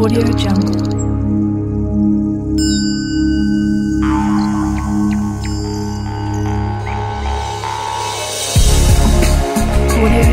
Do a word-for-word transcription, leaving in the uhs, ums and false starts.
Audio Jungle. Audio